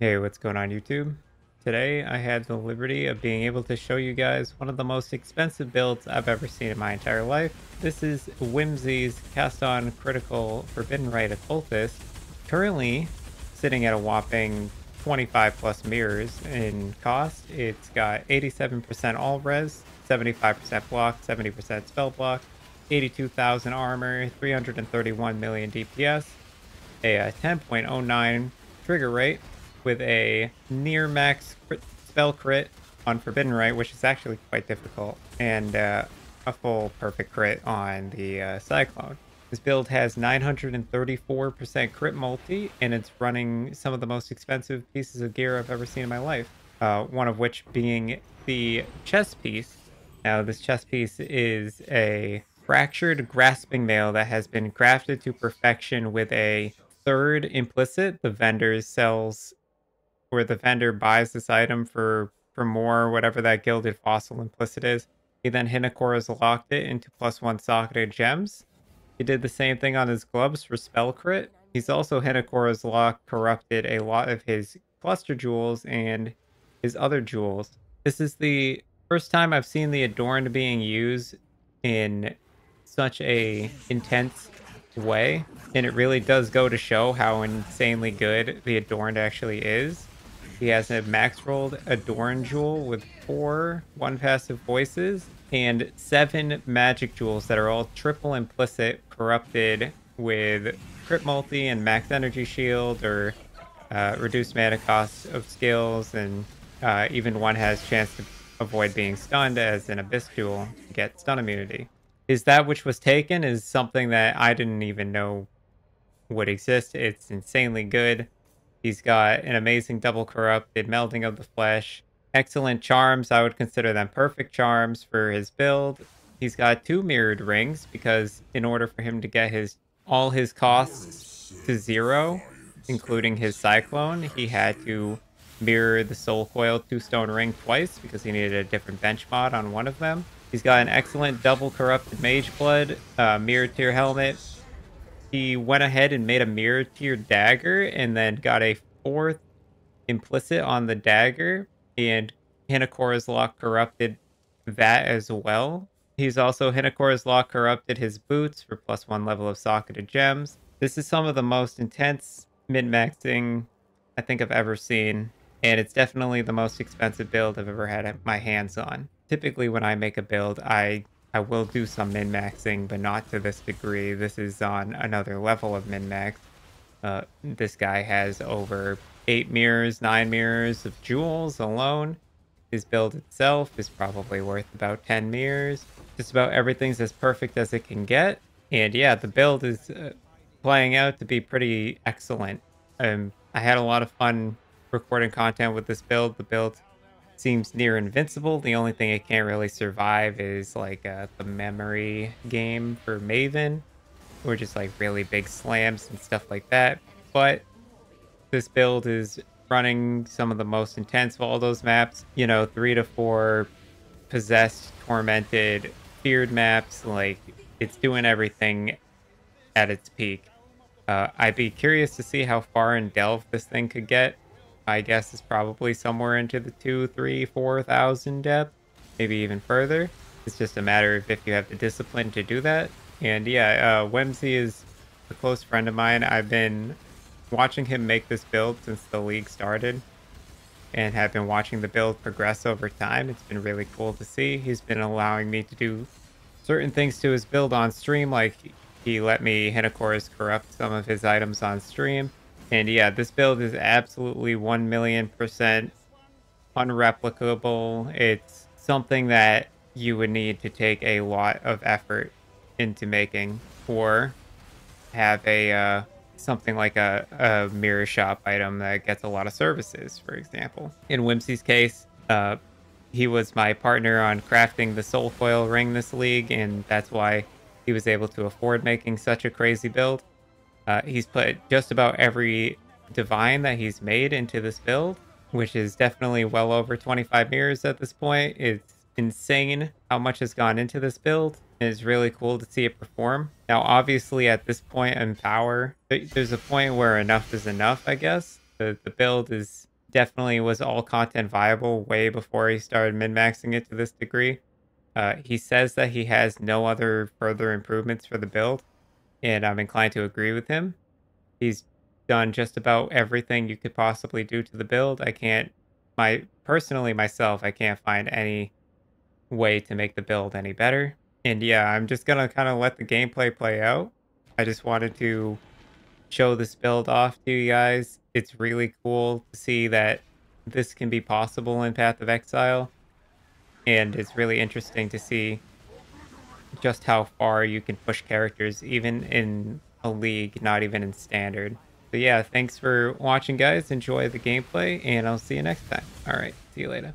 Hey, what's going on YouTube? Today I had the liberty of being able to show you guys one of the most expensive builds I've ever seen in my entire life. This is Wimsy's cast on critical Forbidden Rite Occultist, currently sitting at a whopping 25 plus mirrors in cost. It's got 87% all res, 75% block, 70% spell block, 82,000 armor, 331 million DPS, a 10.09 trigger rate, with a near max crit spell crit on Forbidden Rite, which is actually quite difficult, and a full perfect crit on the Cyclone. This build has 934% crit multi, and it's running some of the most expensive pieces of gear I've ever seen in my life, one of which being the chest piece. Now, this chest piece is a fractured grasping mail that has been crafted to perfection with a third implicit. The vendor sells, where the vendor buys this item for more, whatever that Gilded Fossil implicit is. He then Hinekora's locked it into +1 socketed gems. He did the same thing on his gloves for spell crit. He's also Hinekora's lock corrupted a lot of his cluster jewels and his other jewels. This is the first time I've seen the Adorned being used in such a intense way, and it really does go to show how insanely good the Adorned actually is. He has a max rolled Adorned jewel with 4 1 passive voices and 7 magic jewels that are all triple implicit corrupted with crit multi and max energy shield, or reduced mana cost of skills, and even one has chance to avoid being stunned as an Abyss jewel to get stun immunity. Is that which was taken is something that I didn't even know would exist. It's insanely good. He's got an amazing double corrupted melding of the flesh. Excellent charms. I would consider them perfect charms for his build. He's got 2 mirrored rings, because in order for him to get his all his costs to 0, including his Cyclone, he had to mirror the Soul Coil 2-stone ring twice because he needed a different bench mod on one of them. He's got an excellent double corrupted mage blood, mirror tier helmet. He went ahead and made a mirror tier dagger, and then got a 4th implicit on the dagger, and Hinekora's lock corrupted that as well. He's also Hinekora's lock corrupted his boots for +1 level of socketed gems. This is some of the most intense min-maxing I think I've ever seen, and it's definitely the most expensive build I've ever had my hands on. Typically when I make a build, I will do some min-maxing, but not to this degree. This is on another level of min-max. This guy has over 8 mirrors, 9 mirrors of jewels alone. His build itself is probably worth about 10 mirrors. Just about everything's as perfect as it can get. And yeah, the build is playing out to be pretty excellent. I had a lot of fun recording content with this build. The build seems near invincible. The only thing it can't really survive is like the memory game for Maven, or just like really big slams and stuff like that. But this build is running some of the most intense of all those maps. You know, 3 to 4 possessed, tormented, feared maps. Like, it's doing everything at its peak. I'd be curious to see how far in delve this thing could get. I guess is probably somewhere into the 2,000, 3,000, 4,000 depth, maybe even further. It's just a matter of if you have the discipline to do that. And yeah, Wimsy is a close friend of mine. I've been watching him make this build since the league started, and have been watching the build progress over time. It's been really cool to see. He's been allowing me to do certain things to his build on stream, like he let me Hinekora's corrupt some of his items on stream. And yeah, this build is absolutely 1,000,000% unreplicable. It's something that you would need to take a lot of effort into making, or have a something like a mirror shop item that gets a lot of services, for example. In Wimsy's case, he was my partner on crafting the Soulfoil ring this league, and that's why he was able to afford making such a crazy build. He's put just about every divine that he's made into this build, which is definitely well over 25 mirrors at this point. It's insane how much has gone into this build. It's really cool to see it perform. Now, obviously, at this point in power, there's a point where enough is enough, I guess. The build is definitely was all content viable way before he started min-maxing it to this degree. He says that he has no other further improvements for the build, and I'm inclined to agree with him. He's done just about everything you could possibly do to the build. I can't, personally myself, I can't find any way to make the build any better. And yeah, I'm just gonna kind of let the gameplay play out. I just wanted to show this build off to you guys. It's really cool to see that this can be possible in Path of Exile, and it's really interesting to see just how far you can push characters, even in a league, not even in standard. But yeah, thanks for watching, guys. Enjoy the gameplay, and I'll see you next time. All right, see you later.